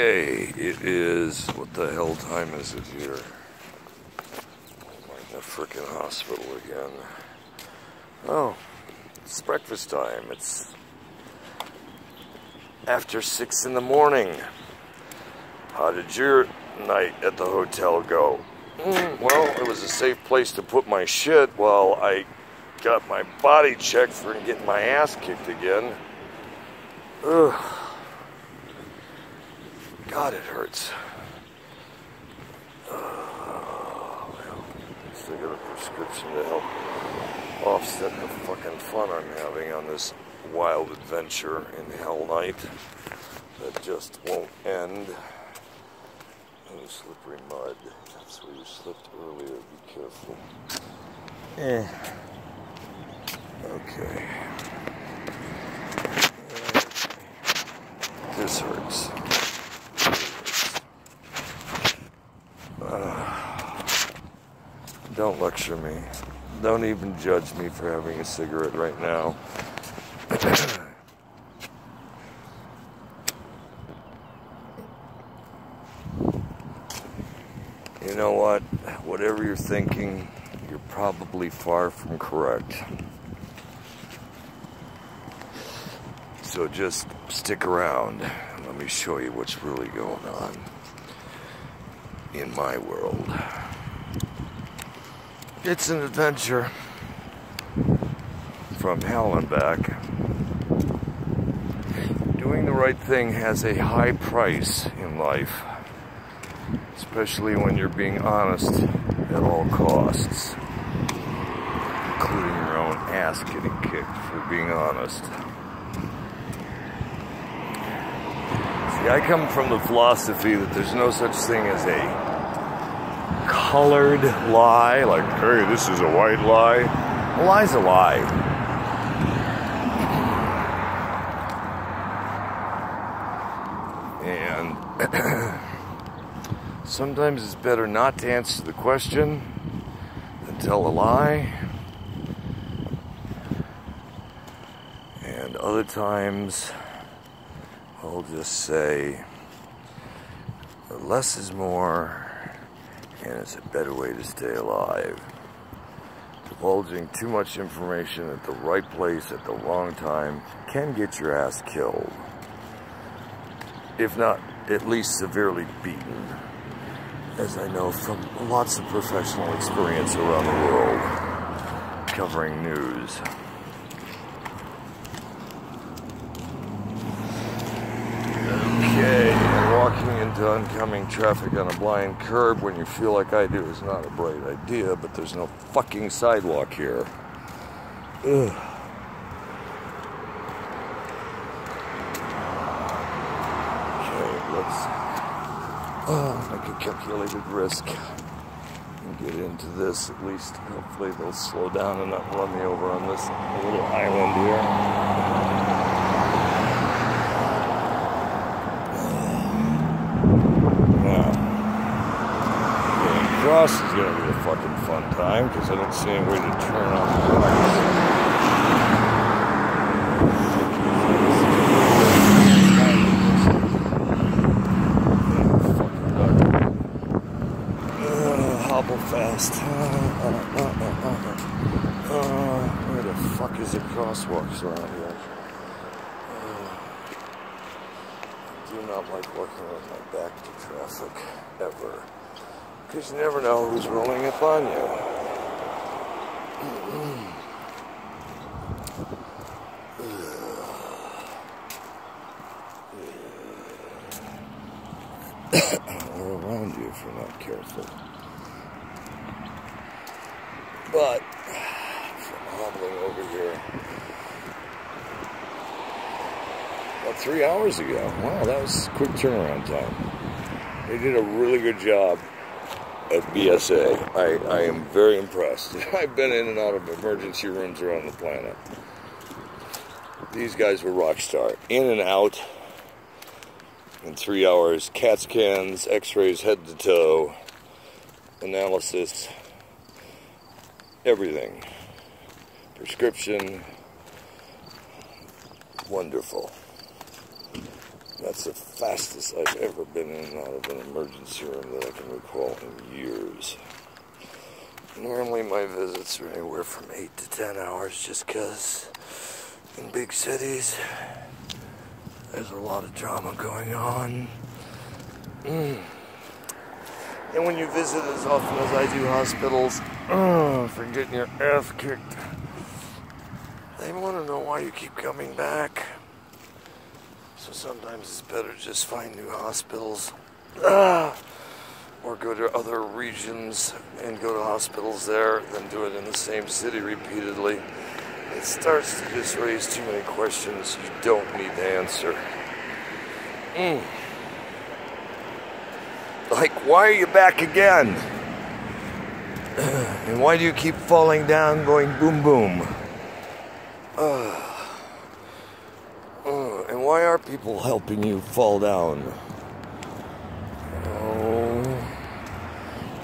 Okay, it is, what the hell time is it here? I'm in the frickin' hospital again. Oh, it's breakfast time. It's after 6 in the morning. How did your night at the hotel go? Well, it was a safe place to put my shit while I got my body checked for getting my ass kicked again. Ugh. God, it hurts. Well, I still got a prescription to help offset the fucking fun I'm having on this wild adventure in Hell Night that just won't end. Oh, slippery mud. That's where you slipped earlier. Be careful. Okay. This hurts. Don't lecture me. Don't even judge me for having a cigarette right now. You know what? Whatever you're thinking, you're probably far from correct. So just stick around and let me show you what's really going on in my world. It's an adventure from hell and back. Doing the right thing has a high price in life, especially when you're being honest at all costs, including your own ass getting kicked for being honest. See, I come from the philosophy that there's no such thing as a colored lie, like, hey, this is a white lie. A lie's a lie. And sometimes it's better not to answer the question than tell a lie. And other times, I'll just say, less is more. And it's a better way to stay alive. Divulging too much information at the right place at the wrong time can get your ass killed. If not, at least severely beaten. As I know from lots of professional experience around the world, covering news. Walking into oncoming traffic on a blind curb when you feel like I do is not a bright idea, but there's no fucking sidewalk here. Ugh. Okay, let's make a calculated risk and get into this. At least, hopefully, they'll slow down and not run me over on this little island here. Cross is going to be a fucking fun time because I don't see any way to turn off the lights. Hobble fast. Where the fuck is the crosswalks around here? I do not like working with my back to traffic ever. Because you never know who's rolling up on you. Or around you if you're not careful. But, from hobbling over here, about 3 hours ago. Wow, that was a quick turnaround time. They did a really good job. FBSA. I am very impressed. I've been in and out of emergency rooms around the planet. These guys were rock star. In and out in 3 hours. CAT scans, x-rays, head to toe, analysis, everything. Prescription. Wonderful. That's the fastest I've ever been in and out of an emergency room that I can recall in years. Normally my visits are anywhere from 8 to 10 hours just because in big cities there's a lot of drama going on. And when you visit as often as I do hospitals for getting your ass kicked, they want to know why you keep coming back. So sometimes it's better just find new hospitals or go to other regions and go to hospitals there than do it in the same city repeatedly. It starts to just raise too many questions you don't need to answer. Like, why are you back again? And why do you keep falling down going boom boom? And why are people helping you fall down? Oh,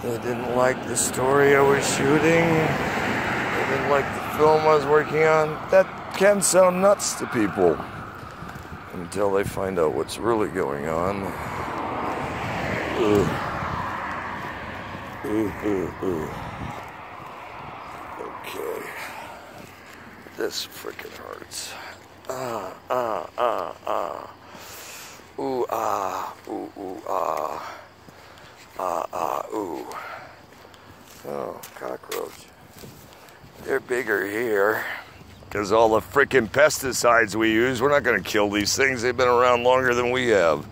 they didn't like the story I was shooting. They didn't like the film I was working on. That can sound nuts to people until they find out what's really going on. Okay. This freaking hurts. Ooh, ah, ooh, ooh, ah. Ah, ah, ooh. Oh, cockroach. They're bigger here. Because all the freaking pesticides we use, we're not going to kill these things. They've been around longer than we have.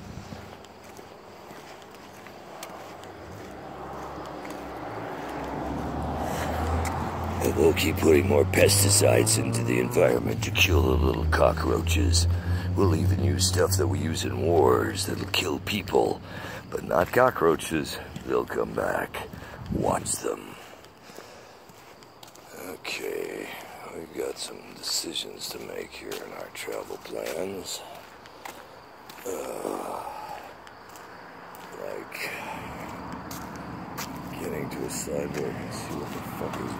And we'll keep putting more pesticides into the environment to kill the little cockroaches. We'll even use stuff that we use in wars that'll kill people, but not cockroaches. They'll come back. Watch them. Okay, we've got some decisions to make here in our travel plans. Like getting to a sidewalk and see what the fuck is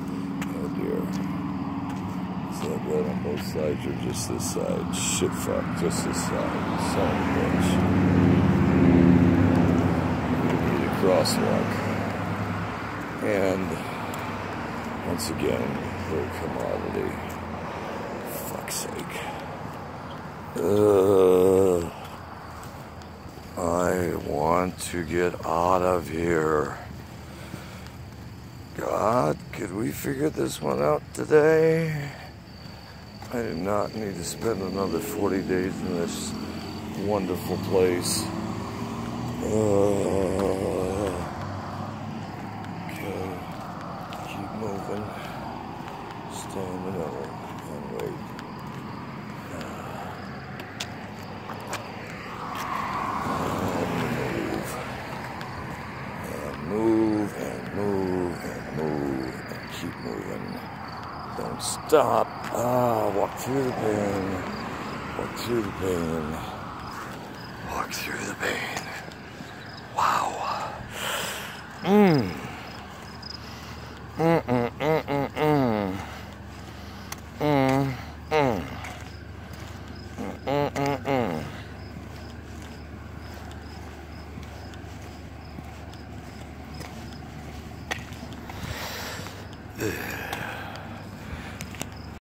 going on. Oh dear. Is that red on both sides or just this side? Shit fuck, just this side. Son of a bitch. We need a crosswalk. And once again, their commodity. Fuck's sake. I want to get out of here. God, could we figure this one out today? I do not need to spend another 40 days in this wonderful place. Okay, keep moving. Stand it out and wait. Stop. Walk through the pain. Walk through the pain. Walk through the pain. Wow.